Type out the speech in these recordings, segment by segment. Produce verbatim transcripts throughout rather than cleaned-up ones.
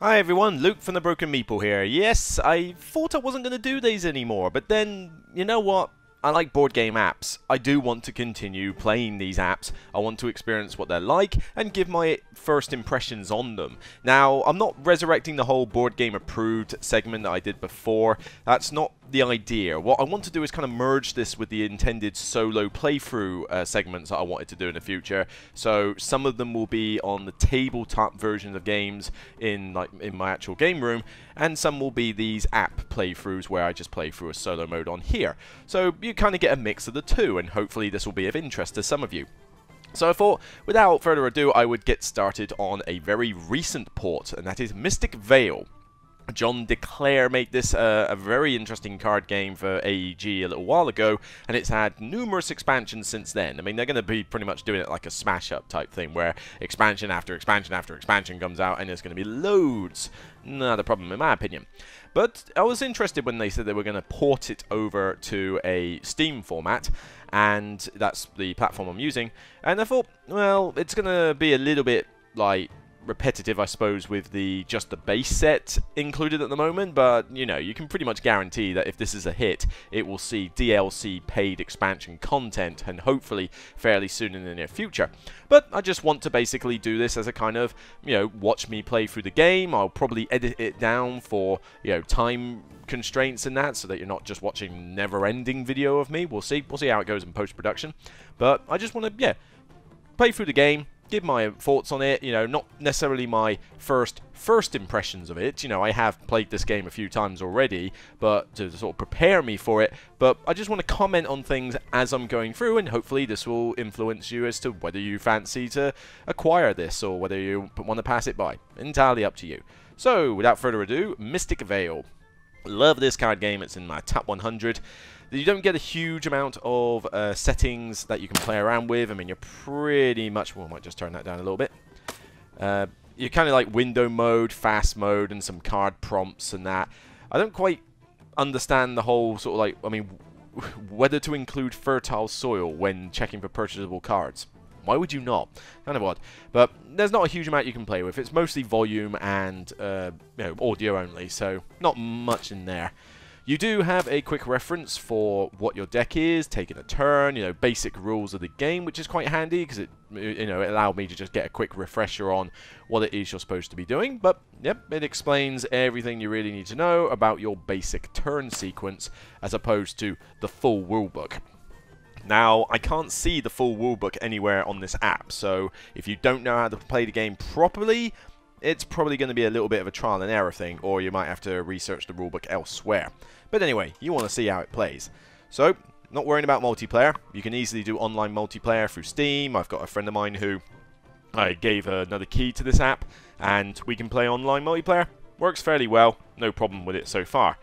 Hi everyone, Luke from The Broken Meeple here. Yes, I thought I wasn't going to do these anymore, but then, you know what? I like board game apps. I do want to continue playing these apps. I want to experience what they're like and give my first impressions on them. Now, I'm not resurrecting the whole board game approved segment that I did before. That's not the idea. What I want to do is kind of merge this with the intended solo playthrough uh, segments that I wanted to do in the future. So some of them will be on the tabletop versions of games in like in my actual game room, and some will be these app playthroughs where I just play through a solo mode on here. So you kind of get a mix of the two, and hopefully this will be of interest to some of you. So I thought, without further ado, I would get started on a very recent port, and that is Mystic Vale. John DeClaire made this uh, a very interesting card game for A E G a little while ago, and it's had numerous expansions since then. I mean, they're going to be pretty much doing it like a smash-up type thing, where expansion after expansion after expansion comes out, and there's going to be loads. Not a problem, in my opinion. But I was interested when they said they were going to port it over to a Steam format, and that's the platform I'm using. And I thought, well, it's going to be a little bit, like, repetitive, I suppose, with the just the base set included at the moment, but you know, you can pretty much guarantee that if this is a hit, it will see D L C paid expansion content, and hopefully fairly soon in the near future. But I just want to basically do this as a kind of, you know, watch me play through the game. I'll probably edit it down for, you know, time constraints and that, so that you're not just watching never-ending video of me. We'll see. We'll see how it goes in post-production. But I just want to, yeah, play through the game, give my thoughts on it, you know, not necessarily my first first impressions of it. You know, I have played this game a few times already, but to sort of prepare me for it. But I just want to comment on things as I'm going through, and hopefully this will influence you as to whether you fancy to acquire this or whether you want to pass it by. Entirely up to you. So, without further ado, Mystic Vale. Love this card game. It's in my top one hundred. You don't get a huge amount of uh, settings that you can play around with. I mean, you're pretty much... Well, I might just turn that down a little bit. Uh, you're kind of like window mode, fast mode, and some card prompts and that. I don't quite understand the whole sort of like... I mean, whether to include fertile soil when checking for purchasable cards. Why would you not? Kind of odd. But there's not a huge amount you can play with. It's mostly volume and uh, you know, audio only, so not much in there. You do have a quick reference for what your deck is, taking a turn, you know, basic rules of the game, which is quite handy because it, you know, it allowed me to just get a quick refresher on what it is you're supposed to be doing. But, yep, it explains everything you really need to know about your basic turn sequence as opposed to the full rulebook. Now, I can't see the full rulebook anywhere on this app, so if you don't know how to play the game properly, it's probably going to be a little bit of a trial and error thing, or you might have to research the rulebook elsewhere. But anyway, you want to see how it plays. So, not worrying about multiplayer. You can easily do online multiplayer through Steam. I've got a friend of mine who I gave another key to this app, and we can play online multiplayer. Works fairly well. No problem with it so far.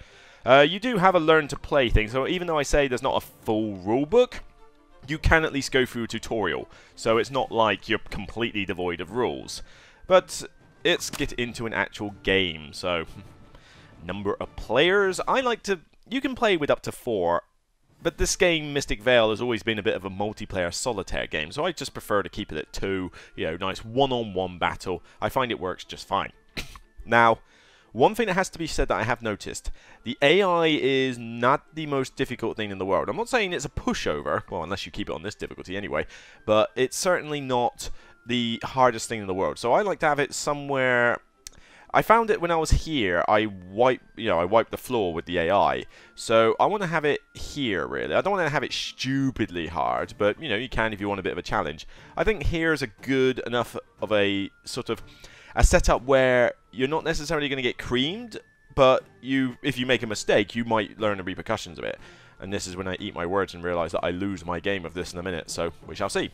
Uh, you do have a learn to play thing, so even though I say there's not a full rulebook, you can at least go through a tutorial. So it's not like you're completely devoid of rules. But let's get into an actual game. So, number of players. I like to... You can play with up to four, but this game, Mystic Vale, has always been a bit of a multiplayer solitaire game, so I just prefer to keep it at two, you know, nice one-on-one battle. I find it works just fine. Now, one thing that has to be said that I have noticed, the A I is not the most difficult thing in the world. I'm not saying it's a pushover, well, unless you keep it on this difficulty anyway, but it's certainly not the hardest thing in the world. So I like to have it somewhere. I found it when I was here, I wipe, you know, I wiped the floor with the A I. So I want to have it here, really. I don't want to have it stupidly hard, but, you know, you can if you want a bit of a challenge. I think here is a good enough of a sort of a setup where you're not necessarily going to get creamed, but you, if you make a mistake, you might learn the repercussions of it. And this is when I eat my words and realize that I lose my game of this in a minute, so we shall see.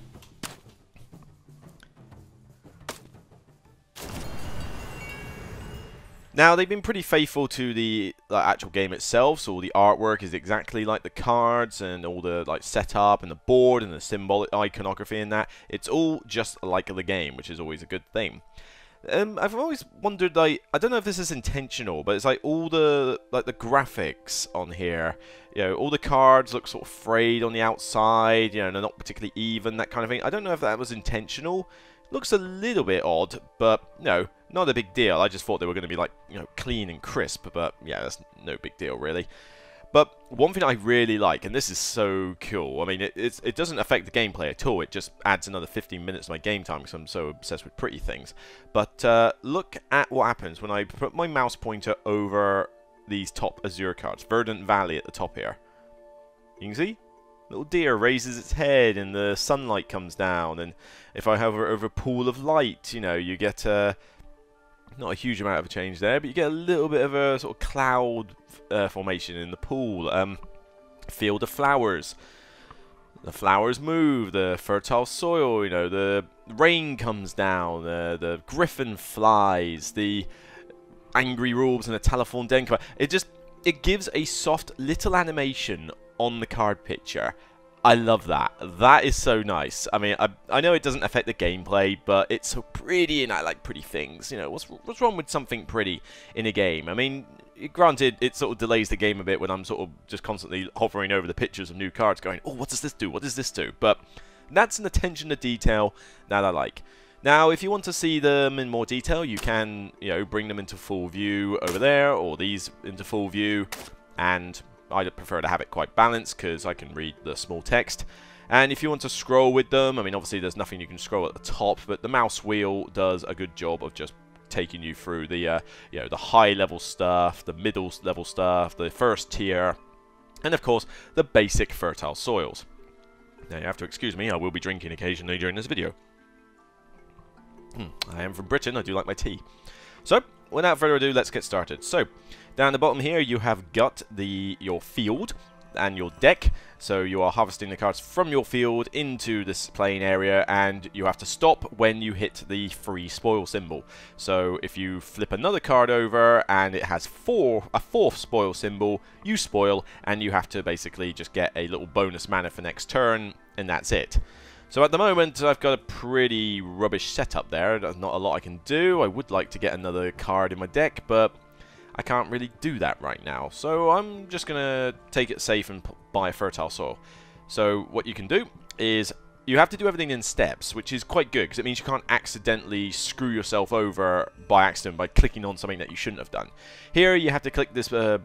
Now, they've been pretty faithful to the like, actual game itself, so all the artwork is exactly like the cards and all the like setup and the board and the symbolic iconography and that. It's all just like the game, which is always a good thing. Um, I've always wondered, like, I don't know if this is intentional, but it's like all the like the graphics on here, you know, all the cards look sort of frayed on the outside, you know, they're not particularly even, that kind of thing. I don't know if that was intentional, Looks a little bit odd, but no, not a big deal. I just thought they were going to be like, you know, clean and crisp, but yeah, that's no big deal really. But one thing I really like, and this is so cool, I mean, it, it's, it doesn't affect the gameplay at all. It just adds another fifteen minutes to my game time because I'm so obsessed with pretty things. But uh, look at what happens when I put my mouse pointer over these top Azure cards. Verdant Valley at the top here. You can see? Little deer raises its head and the sunlight comes down. And if I hover over a pool of light, you know, you get a... not a huge amount of a change there, but you get a little bit of a sort of cloud uh, formation in the pool. Um, field of flowers. The flowers move, the fertile soil, you know, the rain comes down, uh, the griffin flies, the angry wolves and the telephone den. It just, it gives a soft little animation on the card picture. I love that. That is so nice. I mean, I, I know it doesn't affect the gameplay, but it's so pretty, and I like pretty things. You know, what's what's wrong with something pretty in a game? I mean, granted, it sort of delays the game a bit when I'm sort of just constantly hovering over the pictures of new cards going, oh, what does this do? What does this do? But that's an attention to detail that I like. Now, if you want to see them in more detail, you can, you know, bring them into full view over there, or these into full view, and... I'd prefer to have it quite balanced because I can read the small text. And if you want to scroll with them, I mean, obviously there's nothing you can scroll at the top, but the mouse wheel does a good job of just taking you through the, uh, you know, the high level stuff, the middle level stuff, the first tier, and of course the basic fertile soils. Now you have to excuse me; I will be drinking occasionally during this video. Hmm, I am from Britain. I do like my tea. So, without further ado, let's get started. So, down the bottom here, you have got the your field and your deck. So, you are harvesting the cards from your field into this playing area, and you have to stop when you hit the free spoil symbol. So, if you flip another card over and it has four a fourth spoil symbol, you spoil, and you have to basically just get a little bonus mana for next turn, and that's it. So at the moment, I've got a pretty rubbish setup there. There's not a lot I can do. I would like to get another card in my deck, but I can't really do that right now. So I'm just going to take it safe and buy a fertile soil. So what you can do is you have to do everything in steps, which is quite good because it means you can't accidentally screw yourself over by accident by clicking on something that you shouldn't have done. Here you have to click this... Uh,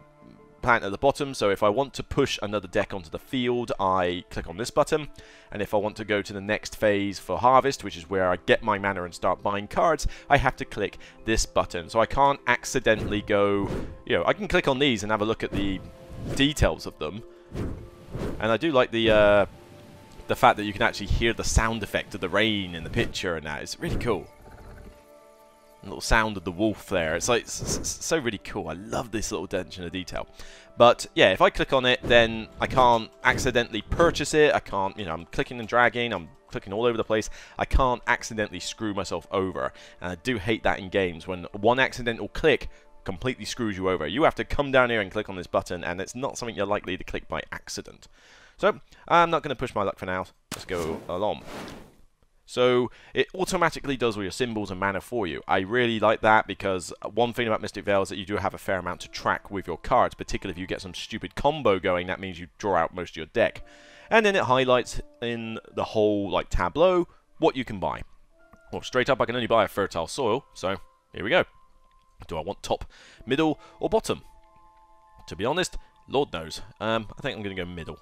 plant at the bottom, so if I want to push another deck onto the field, I click on this button, and if I want to go to the next phase for harvest, which is where I get my mana and start buying cards, I have to click this button. So I can't accidentally go, you know, I can click on these and have a look at the details of them, and I do like the uh, the fact that you can actually hear the sound effect of the rain in the picture, and that is really cool. Little sound of the wolf there. It's like it's, it's so really cool. I love this little attention to detail. But yeah, if I click on it, then I can't accidentally purchase it. I can't, you know, I'm clicking and dragging. I'm clicking all over the place. I can't accidentally screw myself over. And I do hate that in games when one accidental click completely screws you over. You have to come down here and click on this button, and it's not something you're likely to click by accident. So I'm not going to push my luck for now. Let's go along. So it automatically does all your symbols and mana for you. I really like that because one thing about Mystic Vale is that you do have a fair amount to track with your cards, particularly if you get some stupid combo going, that means you draw out most of your deck. And then it highlights in the whole like tableau what you can buy. Well, straight up I can only buy a fertile soil, so here we go. Do I want top, middle, or bottom? To be honest, Lord knows. Um, I think I'm going to go middle.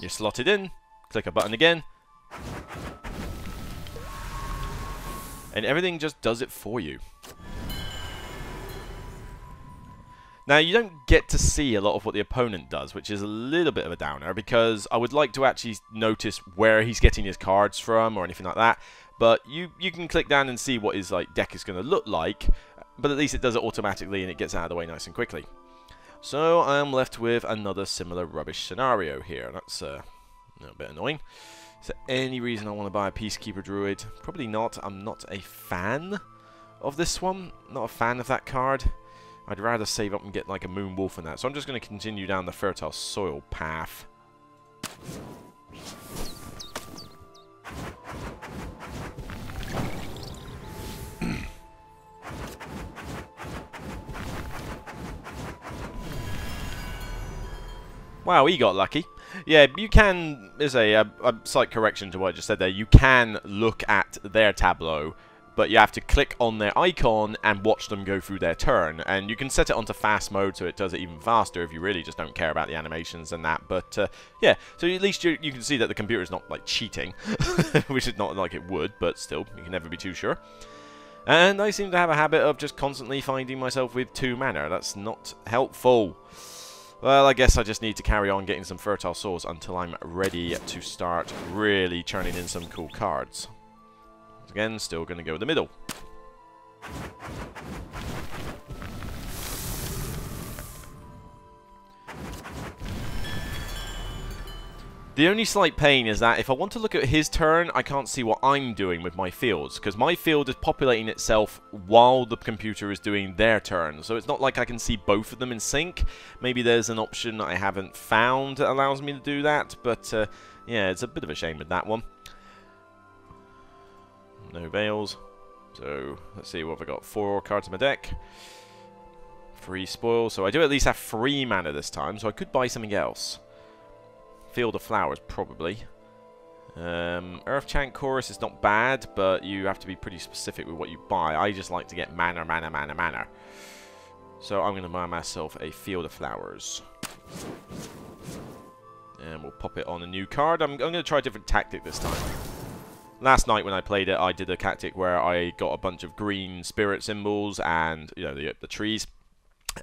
You're slotted in, click a button again. And everything just does it for you. Now, you don't get to see a lot of what the opponent does, which is a little bit of a downer, because I would like to actually notice where he's getting his cards from or anything like that. But you, you can click down and see what his like deck is going to look like, but at least it does it automatically and it gets out of the way nice and quickly. So I'm left with another similar rubbish scenario here. That's uh, a little bit annoying. Is there any reason I want to buy a Peacekeeper Druid? Probably not. I'm not a fan of this one. Not a fan of that card. I'd rather save up and get like a Moon Wolf and that. So I'm just going to continue down the Fertile Soil path. Wow, he got lucky. Yeah, you can, there's a, a, a slight correction to what I just said there, you can look at their tableau, but you have to click on their icon and watch them go through their turn. And you can set it onto fast mode so it does it even faster if you really just don't care about the animations and that. But, uh, yeah, so at least you, you can see that the computer is not, like, cheating, which is not like it would, but still, you can never be too sure. And I seem to have a habit of just constantly finding myself with two mana. That's not helpful. Well, I guess I just need to carry on getting some fertile soils until I'm ready to start really churning in some cool cards. Again, still going to go with the middle. The only slight pain is that if I want to look at his turn, I can't see what I'm doing with my fields, because my field is populating itself while the computer is doing their turn, so it's not like I can see both of them in sync. Maybe there's an option I haven't found that allows me to do that, but uh, yeah, it's a bit of a shame with that one. No veils. So, let's see what have I got. Four cards in my deck. Free spoil. So I do at least have three mana this time, so I could buy something else. Field of Flowers, probably. Um, Earth Chant Chorus is not bad, but you have to be pretty specific with what you buy. I just like to get mana, mana, mana, mana. So I'm going to buy myself a Field of Flowers. And we'll pop it on a new card. I'm, I'm going to try a different tactic this time. Last night when I played it, I did a tactic where I got a bunch of green spirit symbols and, you know, the, the trees,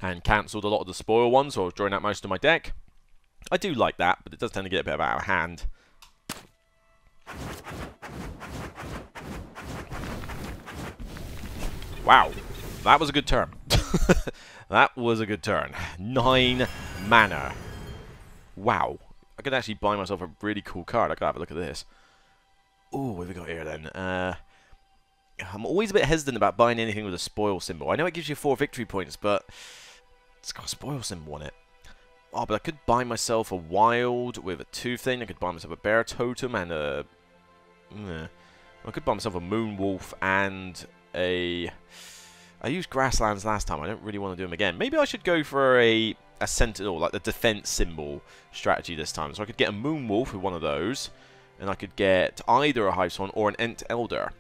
and cancelled a lot of the spoil ones, so I was drawing out most of my deck. I do like that, but it does tend to get a bit out of hand. Wow, that was a good turn. That was a good turn. Nine mana. Wow. I could actually buy myself a really cool card. I could have a look at this. Ooh, what have we got here then? Uh, I'm always a bit hesitant about buying anything with a spoil symbol. I know it gives you four victory points, but it's got a spoil symbol on it. Oh, but I could buy myself a wild with a two thing. I could buy myself a bear totem and a... Uh, I could buy myself a moon wolf and a... I used grasslands last time. I don't really want to do them again. Maybe I should go for a, a sentinel, like the defense symbol strategy this time. So I could get a moon wolf with one of those. And I could get either a Hive Swan or an Ent Elder.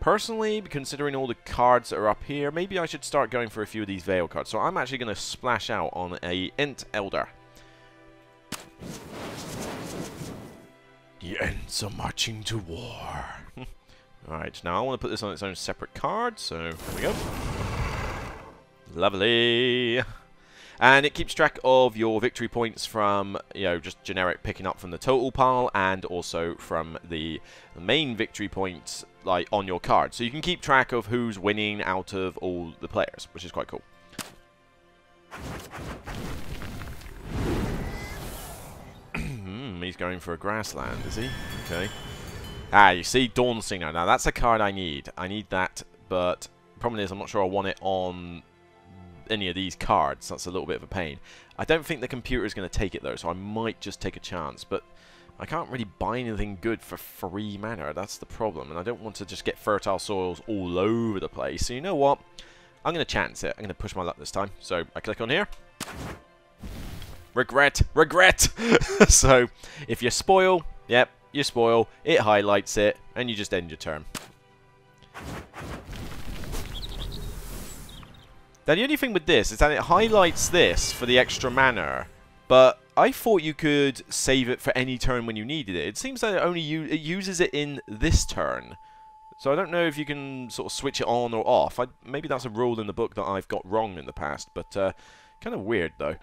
Personally, considering all the cards that are up here, maybe I should start going for a few of these Veil cards. So I'm actually going to splash out on a Ent Elder. The Ents are marching to war. Alright, now I want to put this on its own separate card, so here we go. Lovely. And it keeps track of your victory points from, you know, just generic picking up from the total pile and also from the main victory points, like, on your card. So you can keep track of who's winning out of all the players, which is quite cool. He's going for a grassland, is he? Okay. Ah, you see, Dawn Singer. Now, that's a card I need. I need that, but the problem is I'm not sure I want it on... any of these cards. That's a little bit of a pain. I don't think the computer is going to take it though, so I might just take a chance, but I can't really buy anything good for free mana. That's the problem, and I don't want to just get fertile soils all over the place, so you know what, I'm going to chance it. I'm going to push my luck this time, so I click on here. Regret, regret. So if you spoil, yep, you spoil, it highlights it, and you just end your turn. Now, the only thing with this is that it highlights this for the extra mana, but I thought you could save it for any turn when you needed it. It seems that it only u- it uses it in this turn, so I don't know if you can sort of switch it on or off. I, maybe that's a rule in the book that I've got wrong in the past, but uh, kind of weird, though.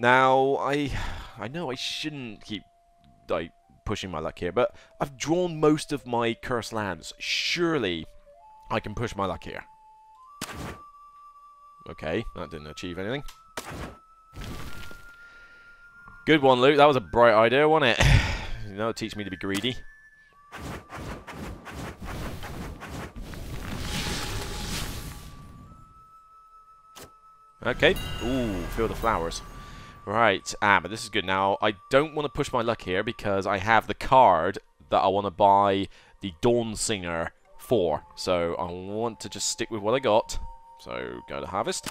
Now, I I know I shouldn't keep like, pushing my luck here, but I've drawn most of my cursed lands. Surely I can push my luck here. Okay, that didn't achieve anything. Good one, Luke. That was a bright idea, wasn't it? You know, it teaches me to be greedy. Okay. Ooh, Field of Flowers. Right. Ah, but this is good now. I don't want to push my luck here because I have the card that I want to buy the Dawn Singer for. So I want to just stick with what I got. So, go to Harvest.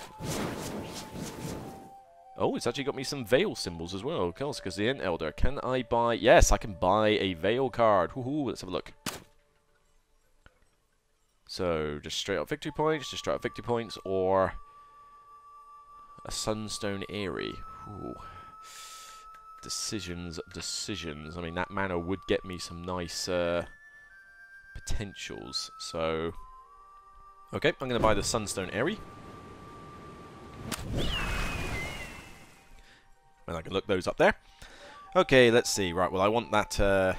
Oh, it's actually got me some Veil symbols as well, of course, because the Ent Elder. Can I buy... Yes, I can buy a Veil card. Woohoo, let's have a look. So, just straight up victory points, just straight up victory points, or a Sunstone Eyrie. Ooh. Decisions, decisions. I mean, that mana would get me some nice uh, potentials. So, okay, I'm going to buy the Sunstone Eyrie. And I can look those up there. Okay, let's see. Right, well, I want that... Uh,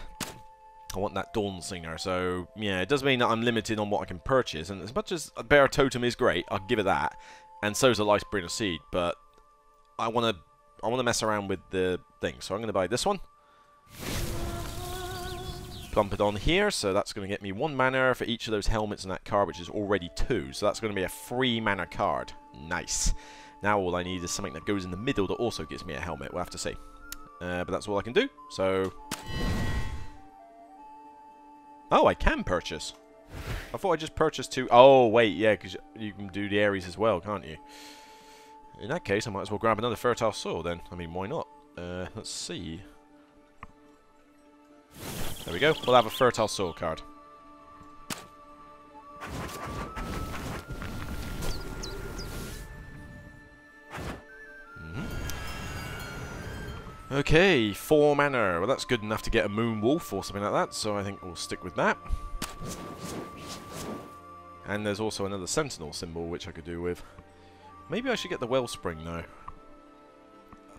I want that Dawn Singer, so yeah, it does mean that I'm limited on what I can purchase, and as much as a Bear Totem is great, I'll give it that, and so's a Lifebringer Seed, but I want to I want to mess around with the thing, so I'm going to buy this one. Plump it on here, so that's going to get me one mana for each of those helmets and that card, which is already two, so that's going to be a free mana card. Nice. Now all I need is something that goes in the middle that also gives me a helmet, we'll have to see. Uh, but that's all I can do, so... Oh, I can purchase. I thought I just purchased two. Oh, wait, yeah, because you can do the Aries as well, can't you? In that case, I might as well grab another Fertile Soil then. I mean, why not? Uh, let's see. There we go. We'll have a Fertile Soil card. Okay, four mana. Well, that's good enough to get a Moon Wolf or something like that, so I think we'll stick with that. And there's also another Sentinel symbol, which I could do with. Maybe I should get the Wellspring, though.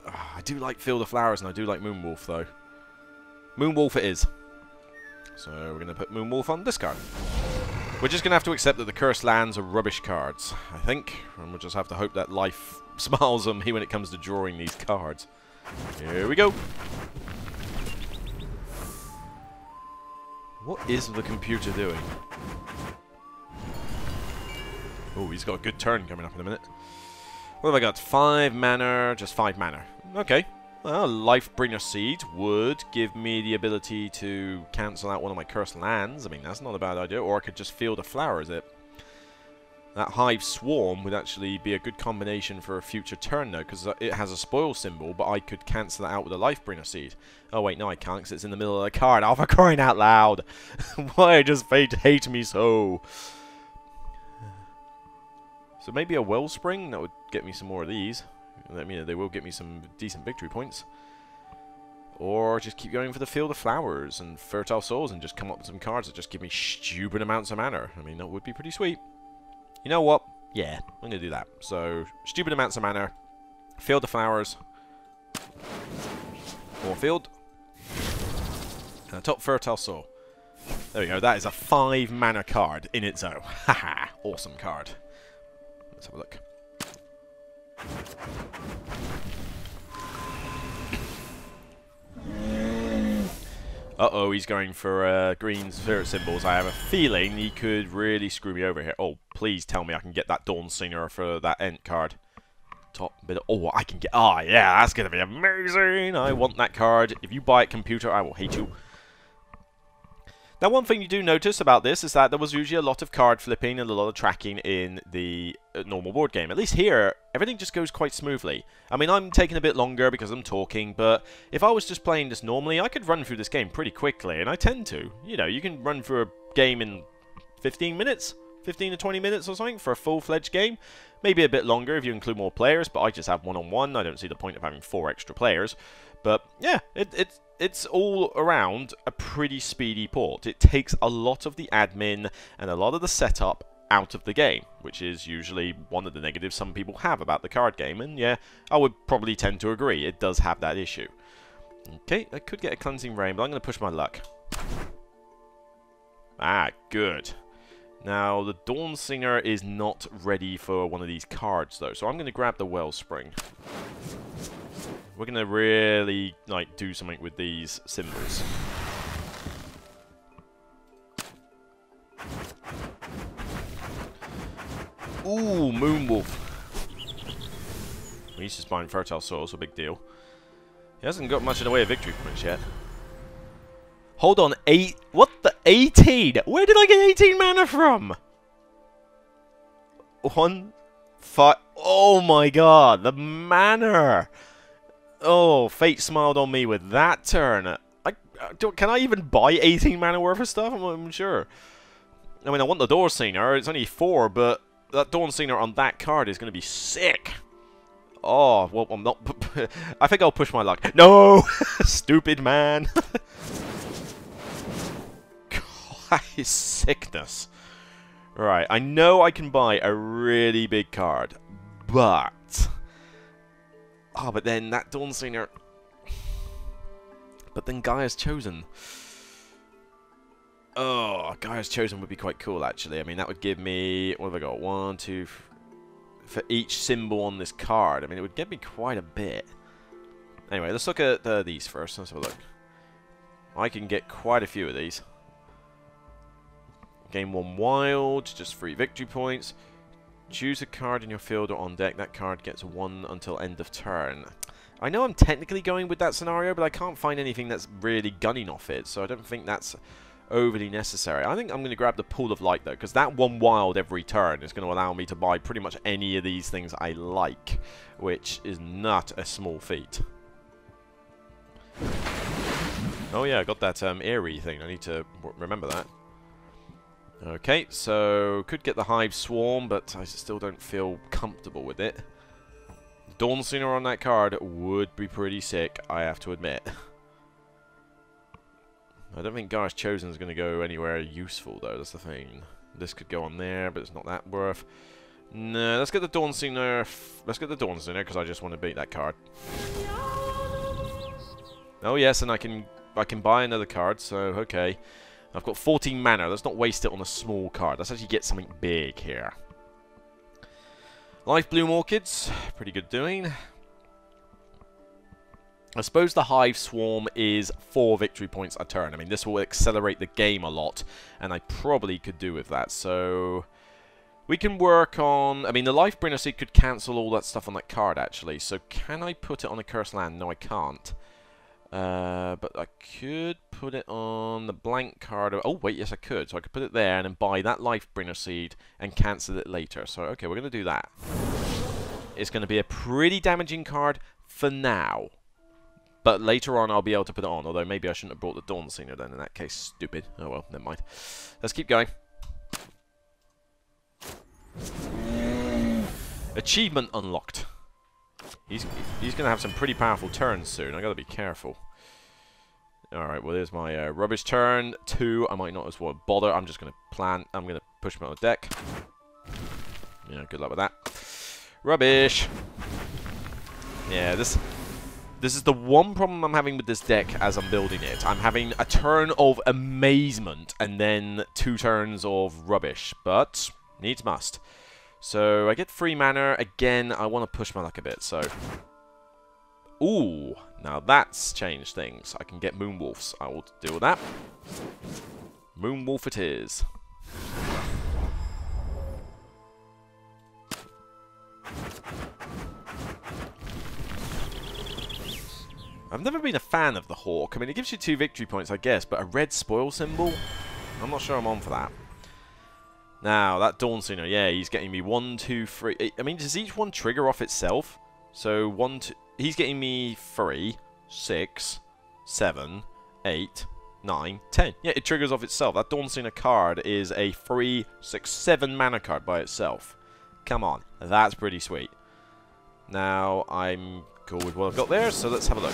Uh, I do like Field of Flowers, and I do like Moon Wolf, though. Moon Wolf it is. So we're going to put Moon Wolf on this card. We're just going to have to accept that the Cursed Lands are rubbish cards, I think. And we'll just have to hope that life smiles on me when it comes to drawing these cards. Here we go. What is the computer doing? Oh, he's got a good turn coming up in a minute. What have I got? Five mana, just five mana. Okay. Well, Lifebringer Seed would give me the ability to cancel out one of my Cursed Lands. I mean, that's not a bad idea. Or I could just Field a Flower, is it? That Hive Swarm would actually be a good combination for a future turn, though, because it has a Spoil symbol, but I could cancel that out with a Lifebringer Seed. Oh, wait, no, I can't, because it's in the middle of the card. Oh, for crying out loud! Why does fate hate me so? So maybe a Wellspring? That would get me some more of these. I mean, they will get me some decent victory points. Or just keep going for the Field of Flowers and Fertile Souls and just come up with some cards that just give me stupid amounts of mana. I mean, that would be pretty sweet. You know what? Yeah, I'm going to do that. So, stupid amounts of mana, Field of Flowers, more field, and a top Fertile Soul. There we go, that is a five mana card in its own. Haha, awesome card. Let's have a look. Uh-oh, he's going for uh, green spirit symbols. I have a feeling he could really screw me over here. Oh, please tell me I can get that Dawn Singer for that Ent card. Top middle. Oh, I can get... Oh, yeah, that's going to be amazing. I want that card. If you buy it, computer, I will hate you. Now, one thing you do notice about this is that there was usually a lot of card flipping and a lot of tracking in the uh, normal board game. At least here, everything just goes quite smoothly. I mean, I'm taking a bit longer because I'm talking, but if I was just playing this normally, I could run through this game pretty quickly, and I tend to. You know, you can run through a game in fifteen minutes, fifteen to twenty minutes or something for a full-fledged game. Maybe a bit longer if you include more players, but I just have one-on-one. I don't see the point of having four extra players. But, yeah, it, it's... It's all around a pretty speedy port. It takes a lot of the admin and a lot of the setup out of the game, which is usually one of the negatives some people have about the card game, and yeah, I would probably tend to agree. It does have that issue. Okay, I could get a Cleansing Rain, but I'm going to push my luck. Ah, good. Now, the Dawn Singer is not ready for one of these cards, though, so I'm going to grab the Wellspring. We're going to really, like, do something with these symbols. Ooh, Moonwolf. Well, he's just buying Fertile Soil, so big deal. He hasn't got much in the way of victory points yet. Hold on, eight... What the... eighteen? Where did I get eighteen mana from? One... Five. Oh my god, the manor! Oh, fate smiled on me with that turn. I, I do, can I even buy eighteen mana worth of stuff? I'm not even sure. I mean, I want the Dawn Singer. It's only four, but that Dawn Singer on that card is going to be sick. Oh, well, I'm not... I think I'll push my luck. No! Stupid man. God, that is sickness. Right, I know I can buy a really big card, but... Oh, but then that Dawn Singer... But then Gaia's Chosen. Oh, Gaia's Chosen would be quite cool, actually. I mean, that would give me... What have I got? One, two... Three, for each symbol on this card. I mean, it would get me quite a bit. Anyway, let's look at uh, these first. Let's have a look. I can get quite a few of these. Gain one wild, just three victory points. Choose a card in your field or on deck. That card gets one until end of turn. I know I'm technically going with that scenario, but I can't find anything that's really gunning off it, so I don't think that's overly necessary. I think I'm going to grab the Pool of Light, though, because that one wild every turn is going to allow me to buy pretty much any of these things I like, which is not a small feat. Oh, yeah, I got that um, eerie thing. I need to remember that. Okay, so could get the Hive Swarm, but I still don't feel comfortable with it. Dawn Singer on that card would be pretty sick, I have to admit. I don't think Gaia's Chosen is going to go anywhere useful, though. That's the thing. This could go on there, but it's not that worth. No, let's get the Dawn Singer. Let's get the Dawn Singer because I just want to beat that card. Oh yes, and I can I can buy another card. So okay, I've got fourteen mana. Let's not waste it on a small card. Let's actually get something big here. Life Bloom Orchids, pretty good doing. I suppose the Hive Swarm is four victory points a turn. I mean, this will accelerate the game a lot, and I probably could do with that. So we can work on... I mean, the Lifebringer Seed could cancel all that stuff on that card, actually. So can I put it on a Cursed Land? No, I can't. Uh, but I could put it on the blank card. Of, oh, wait, yes, I could. So I could put it there and then buy that Lifebringer Seed and cancel it later. So, okay, we're going to do that. It's going to be a pretty damaging card for now. But later on, I'll be able to put it on. Although, maybe I shouldn't have brought the Dawn Singer then. In that case, stupid. Oh, well, never mind. Let's keep going. Achievement unlocked. He's, he's going to have some pretty powerful turns soon. I've got to be careful. Alright, well, there's my uh, rubbish turn. Two, I might not as well bother. I'm just going to plan. I'm going to push him on the deck. Yeah, good luck with that. Rubbish. Yeah, this... This is the one problem I'm having with this deck as I'm building it. I'm having a turn of amazement and then two turns of rubbish, but needs must. So I get free mana. Again, I want to push my luck a bit, so... Ooh, now that's changed things. I can get Moonwolves. I will deal with that. Moonwolf it is. I've never been a fan of the Hawk. I mean, it gives you two victory points, I guess, but a red spoil symbol? I'm not sure I'm on for that. Now, that Dawn Singer, yeah, he's getting me one, two, three. I mean, does each one trigger off itself? So, one, two, he's getting me three, six, seven, eight, nine, ten. Yeah, it triggers off itself. That Dawn Singer card is a three, six, seven mana card by itself. Come on, that's pretty sweet. Now, I'm... with what I've got there, so let's have a look.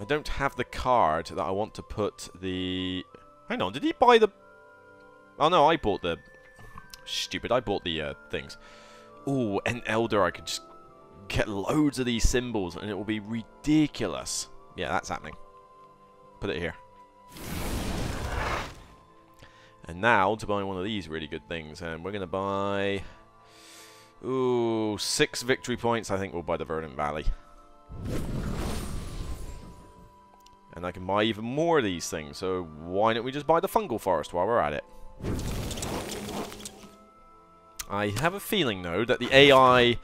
I don't have the card that I want to put the... Hang on, did he buy the... Oh no, I bought the... Stupid, I bought the uh, things. Ooh, an Elder, I could just get loads of these symbols and it will be ridiculous. Yeah, that's happening. Put it here. And now to buy one of these really good things, and we're going to buy... Ooh, six victory points. I think we'll buy the Verdant Valley. And I can buy even more of these things, so why don't we just buy the Fungal Forest while we're at it? I have a feeling, though, that the A I...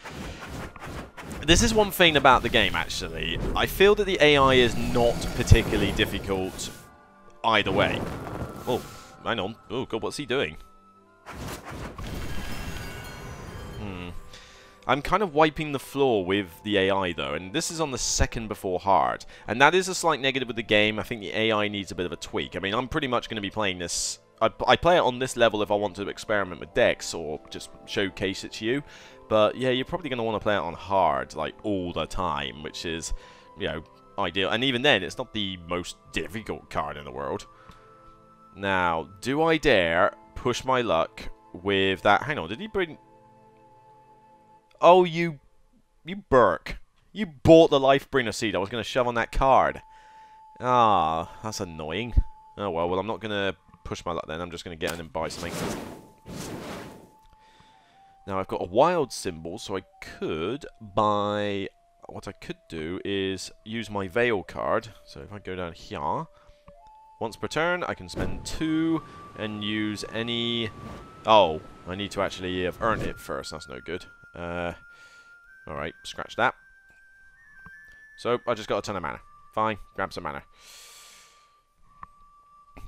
This is one thing about the game, actually. I feel that the A I is not particularly difficult either way. Oh, hang on. Oh, God, what's he doing? Hmm. I'm kind of wiping the floor with the A I, though, and this is on the second before hard. And that is a slight negative with the game. I think the A I needs a bit of a tweak. I mean, I'm pretty much going to be playing this... I, I play it on this level if I want to experiment with decks or just showcase it to you. But, yeah, you're probably going to want to play it on hard, like, all the time, which is, you know, ideal. And even then, it's not the most difficult card in the world. Now, do I dare push my luck with that... Hang on, did he bring... Oh, you... You Burke. You bought the Lifebringer seed I was going to shove on that card. Ah, that's annoying. Oh, well, well, I'm not going to push my luck then. I'm just going to get in and buy something. Now, I've got a wild symbol, so I could buy... What I could do is use my Veil card. So if I go down here... Once per turn, I can spend two and use any... Oh, I need to actually have earned it first. That's no good. Uh, Alright, scratch that. So, I just got a ton of mana. Fine, grab some mana.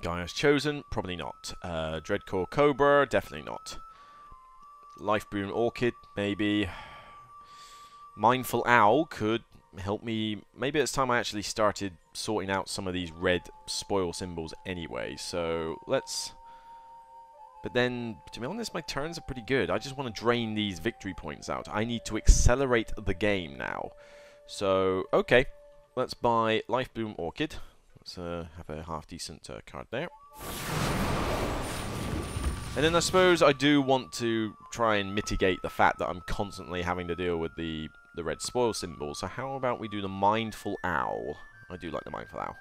Gaia's Chosen, probably not. Uh, Dreadcore Cobra, definitely not. Lifeboon Orchid, maybe. Mindful Owl could help me... Maybe it's time I actually started sorting out some of these red spoil symbols anyway. So, let's... But then, to be honest, my turns are pretty good. I just want to drain these victory points out. I need to accelerate the game now. So, okay. Let's buy Lifebloom Orchid. Let's uh, have a half-decent uh, card there. And then I suppose I do want to try and mitigate the fact that I'm constantly having to deal with the, the red spoil symbol. So how about we do the Mindful Owl? I do like the Mindful Owl.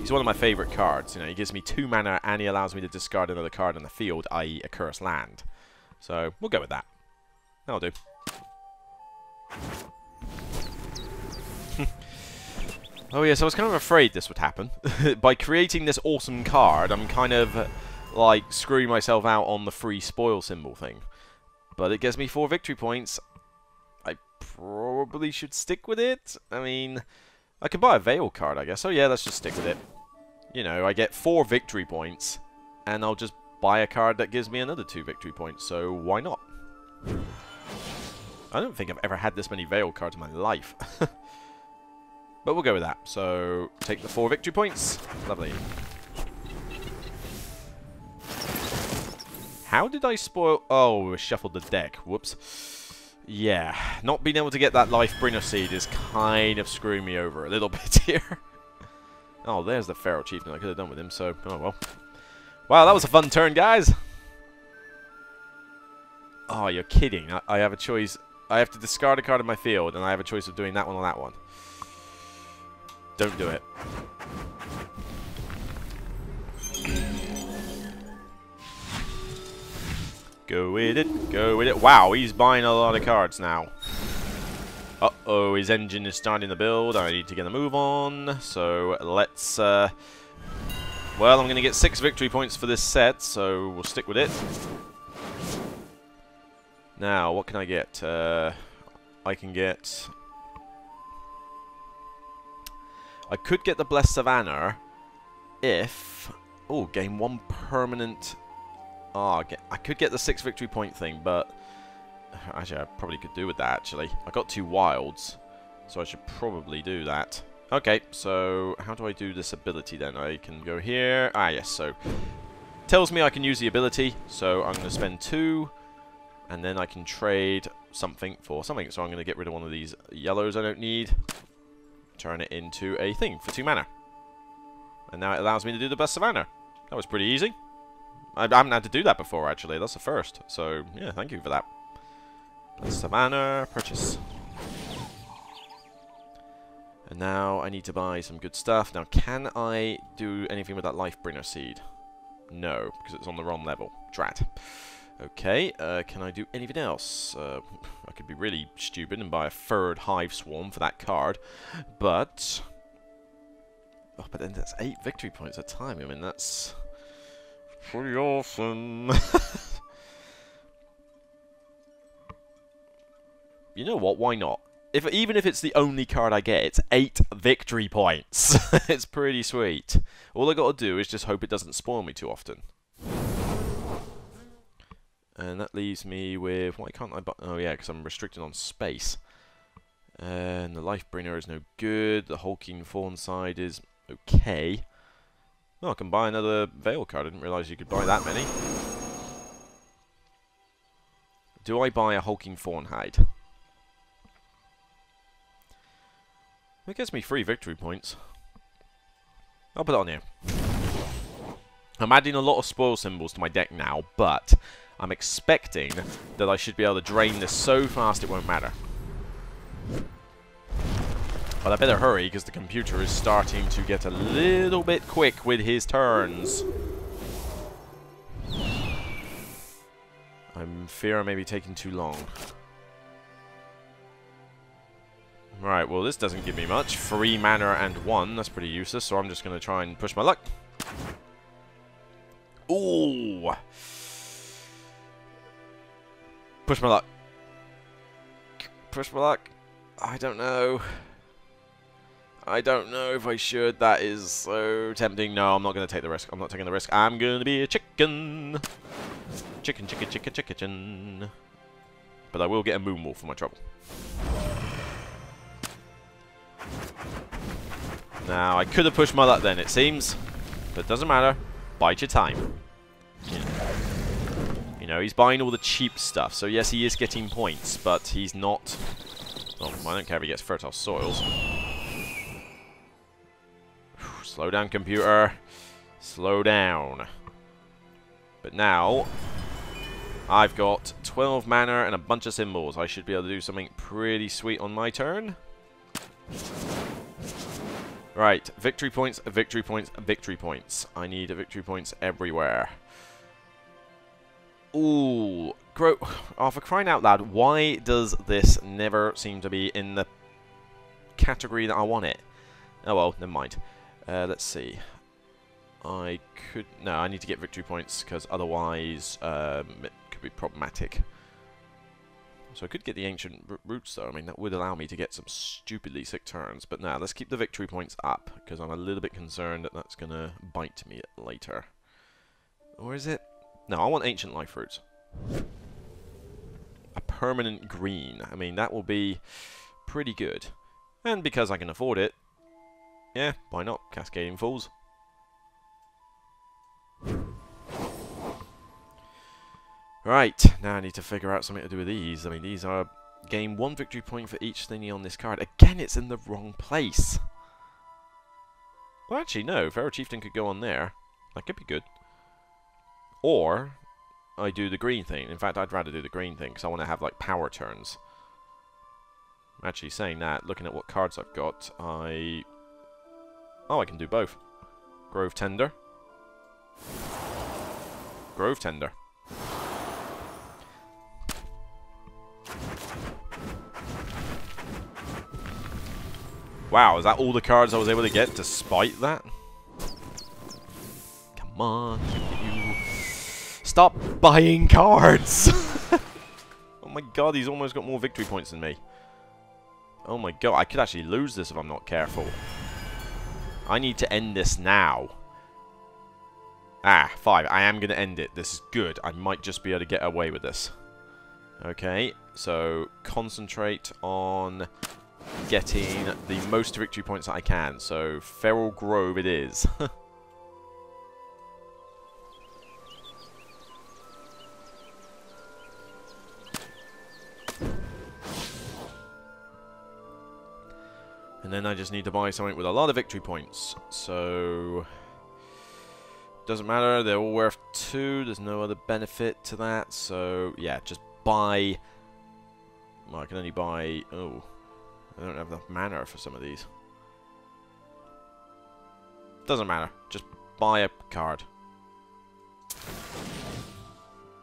He's one of my favourite cards. You know, he gives me two mana and he allows me to discard another card in the field, that is a cursed land. So, we'll go with that. That'll do. Oh yes, I was kind of afraid this would happen. By creating this awesome card, I'm kind of, like, screwing myself out on the free spoil symbol thing. But it gives me four victory points. I probably should stick with it. I mean... I could buy a Veil card, I guess. Oh yeah, let's just stick with it. You know, I get four victory points, and I'll just buy a card that gives me another two victory points, so why not? I don't think I've ever had this many Veil cards in my life. But we'll go with that. So, take the four victory points. Lovely. How did I spoil... Oh, I shuffled the deck. Whoops. Yeah, not being able to get that Lifebringer seed is kind of screwing me over a little bit here. Oh, there's the Feral Chieftain. I could have done with him, so... Oh, well. Wow, that was a fun turn, guys! Oh, you're kidding. I, I have a choice. I have to discard a card in my field, and I have a choice of doing that one or that one. Don't do it. Go with it, go with it. Wow, he's buying a lot of cards now. Uh-oh, his engine is starting to build. I need to get a move on. So let's... Uh, well, I'm going to get six victory points for this set, so we'll stick with it. Now, what can I get? Uh, I can get... I could get the Blessed Savannah if... Oh, gain one permanent... Oh, I could get the six victory point thing, but actually I probably could do with that, actually. I got two wilds, so I should probably do that. Okay, so how do I do this ability then? I can go here. Ah, yes, so tells me I can use the ability, so I'm going to spend two, and then I can trade something for something. So I'm going to get rid of one of these yellows I don't need, turn it into a thing for two mana. And now it allows me to do the Blessed Savannah. That was pretty easy. I haven't had to do that before, actually. That's the first. So, yeah, thank you for that. Savannah, purchase. And now I need to buy some good stuff. Now, can I do anything with that Lifebringer seed? No, because it's on the wrong level. Drat. Okay, uh, can I do anything else? Uh, I could be really stupid and buy a third Hive Swarm for that card. But... Oh, but then that's eight victory points at a time. I mean, that's... pretty awesome. You know what? Why not? If even if it's the only card I get, it's eight victory points. It's pretty sweet. All I gotta do is just hope it doesn't spoil me too often. And that leaves me with, why can't I buy, oh yeah, because I'm restricted on space. And the Lifebringer is no good, the Hulking Fawn side is okay. Oh, I can buy another Veil card, I didn't realise you could buy that many. Do I buy a Hulking Fawn hide? It gets me free victory points. I'll put it on here. I'm adding a lot of spoil symbols to my deck now, but I'm expecting that I should be able to drain this so fast it won't matter. But I better hurry, because the computer is starting to get a little bit quick with his turns. I fear I may be taking too long. Right, well this doesn't give me much. Three mana and one, that's pretty useless, so I'm just going to try and push my luck. Ooh! Push my luck. Push my luck. I don't know. I don't know if I should. That is so tempting. No, I'm not going to take the risk. I'm not taking the risk. I'm going to be a chicken. Chicken, chicken, chicken, chicken. But I will get a moonwolf for my trouble. Now, I could have pushed my luck then, it seems. But it doesn't matter. Bide your time. Yeah. You know, he's buying all the cheap stuff, so yes, he is getting points, but he's not... Oh, I don't care if he gets fertile soils. Slow down, computer. Slow down. But now, I've got twelve mana and a bunch of symbols. I should be able to do something pretty sweet on my turn. Right, victory points, victory points, victory points. I need victory points everywhere. Ooh, Gro oh, for crying out loud, why does this never seem to be in the category that I want it? Oh well, never mind. Uh, let's see. I could... No, I need to get victory points, because otherwise um, it could be problematic. So I could get the Ancient Roots, though. I mean, that would allow me to get some stupidly sick turns. But now, let's keep the victory points up, because I'm a little bit concerned that that's going to bite me later. Or is it? No, I want Ancient Life Roots. A permanent green. I mean, that will be pretty good. And because I can afford it, yeah, why not? Cascading Falls. Right, now I need to figure out something to do with these. I mean, these are... Gain one victory point for each thingy on this card. Again, it's in the wrong place. Well, actually, no. Pharaoh Chieftain could go on there. That could be good. Or, I do the green thing. In fact, I'd rather do the green thing, because I want to have, like, power turns. Actually, saying that, looking at what cards I've got, I... Oh, I can do both. Grove Tender. Grove Tender. Wow, is that all the cards I was able to get, despite that? Come on, you... Stop buying cards! Oh my god, he's almost got more victory points than me. Oh my god, I could actually lose this if I'm not careful. I need to end this now. Ah, five. I am going to end it. This is good. I might just be able to get away with this. Okay, so concentrate on getting the most victory points that I can. So, Feral Grove it is. And then I just need to buy something with a lot of victory points. So, doesn't matter. They're all worth two. There's no other benefit to that. So, yeah, just buy... Well, I can only buy... Oh, I don't have enough mana for some of these. Doesn't matter. Just buy a card.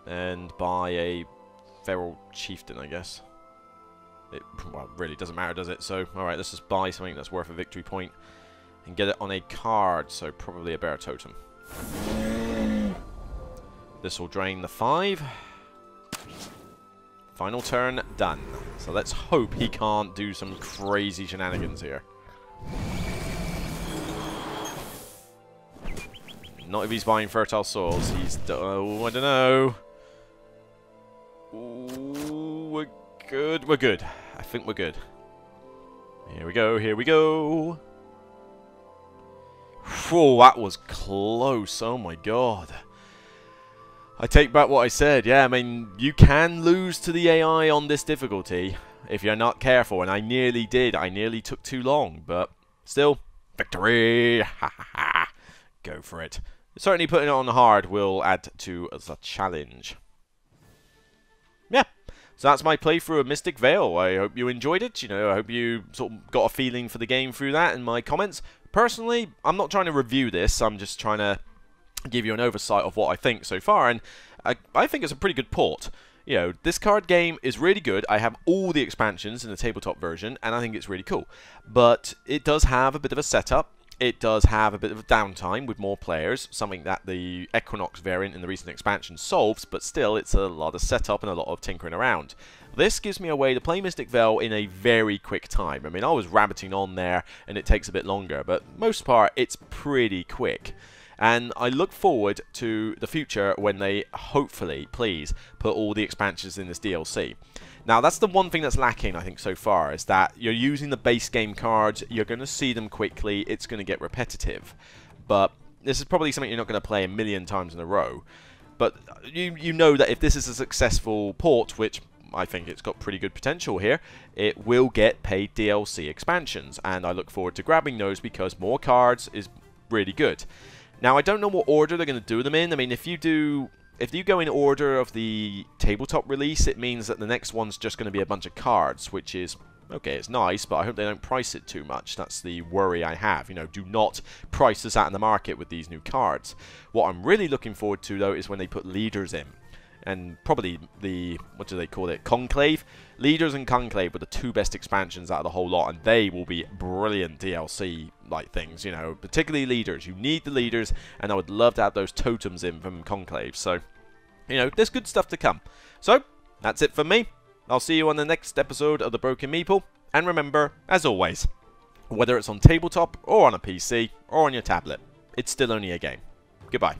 And buy a Feral Chieftain, I guess. It, well, really doesn't matter, does it? So, alright, let's just buy something that's worth a victory point and get it on a card, so probably a Bear Totem. This will drain the five. Final turn, done. So let's hope he can't do some crazy shenanigans here. Not if he's buying fertile soils. He's... Oh, I don't know. good. We're good. I think we're good. Here we go. Here we go. Whoa, that was close. Oh my god. I take back what I said. Yeah, I mean, you can lose to the A I on this difficulty if you're not careful. And I nearly did. I nearly took too long. But still, victory. Ha ha ha. Go for it. Certainly putting it on hard will add to the challenge. Yeah. So that's my playthrough of Mystic Vale. I hope you enjoyed it. You know, I hope you sort of got a feeling for the game through that in my comments. Personally, I'm not trying to review this. I'm just trying to give you an oversight of what I think so far. And I, I think it's a pretty good port. You know, this card game is really good. I have all the expansions in the tabletop version, and I think it's really cool. But it does have a bit of a setup. It does have a bit of a downtime with more players, something that the Equinox variant in the recent expansion solves, but still it's a lot of setup and a lot of tinkering around. This gives me a way to play Mystic Vale in a very quick time. I mean, I was rabbiting on there, and it takes a bit longer, but most part, it's pretty quick. And I look forward to the future when they, hopefully, please, put all the expansions in this D L C. Now, that's the one thing that's lacking, I think, so far, is that you're using the base game cards, you're going to see them quickly, it's going to get repetitive. But this is probably something you're not going to play a million times in a row. But you, you know that if this is a successful port, which I think it's got pretty good potential here, it will get paid D L C expansions. And I look forward to grabbing those because more cards is really good. Now, I don't know what order they're going to do them in. I mean, if you do... If you go in order of the tabletop release, it means that the next one's just going to be a bunch of cards, which is, okay, it's nice, but I hope they don't price it too much. That's the worry I have. You know, do not price this out in the market with these new cards. What I'm really looking forward to, though, is when they put Leaders in. And probably the, what do they call it, Conclave? Leaders and Conclave were the two best expansions out of the whole lot, and they will be brilliant D L C like things, you know, particularly Leaders. You need the Leaders, and I would love to have those totems in from Conclave. So, you know, there's good stuff to come. So, that's it for me. I'll see you on the next episode of The Broken Meeple, and remember, as always, whether it's on tabletop or on a P C or on your tablet, it's still only a game. Goodbye.